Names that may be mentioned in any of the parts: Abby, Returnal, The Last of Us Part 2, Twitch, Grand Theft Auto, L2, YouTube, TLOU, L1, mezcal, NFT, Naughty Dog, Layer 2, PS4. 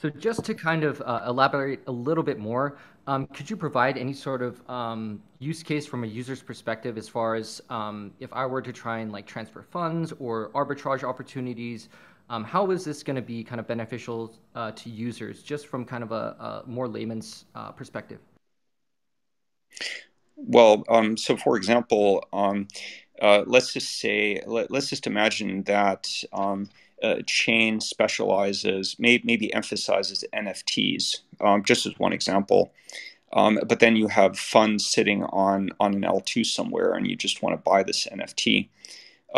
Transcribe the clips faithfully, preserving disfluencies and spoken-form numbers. So just to kind of uh, elaborate a little bit more, um, could you provide any sort of um, use case from a user's perspective as far as um, if I were to try and like transfer funds or arbitrage opportunities, um, how is this going to be kind of beneficial uh, to users just from kind of a, a more layman's uh, perspective? Well, um, so for example, um, uh, let's just say, let, let's just imagine that um, Uh, chain specializes, may, maybe emphasizes N F Ts, um, just as one example. Um, but then you have funds sitting on, on an L two somewhere, and you just want to buy this N F T.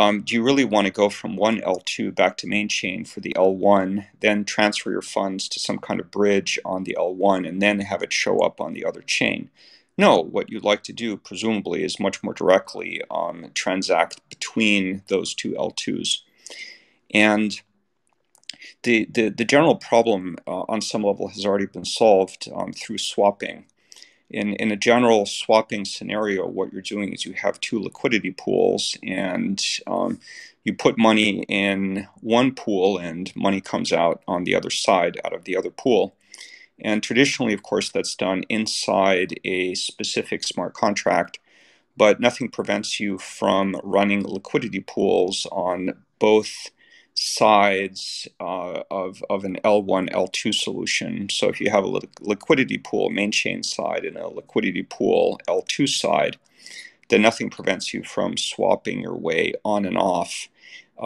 Um, do you really want to go from one L two back to main chain for the L one, then transfer your funds to some kind of bridge on the L one, and then have it show up on the other chain? No, what you'd like to do, presumably, is much more directly um, transact between those two L twos. And the, the, the general problem uh, on some level has already been solved um, through swapping. In, in a general swapping scenario, what you're doing is you have two liquidity pools, and um, you put money in one pool and money comes out on the other side out of the other pool. And traditionally, of course, that's done inside a specific smart contract, but nothing prevents you from running liquidity pools on both sides uh, of, of an L one, L two solution. So if you have a li liquidity pool main chain side and a liquidity pool L two side, then nothing prevents you from swapping your way on and off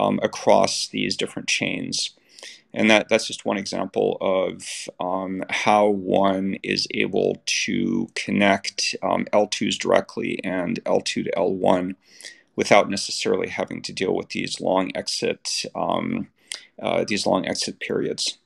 um, across these different chains. And that, that's just one example of um, how one is able to connect um, L twos directly and L two to L one, without necessarily having to deal with these long exit, um, uh, these long exit periods.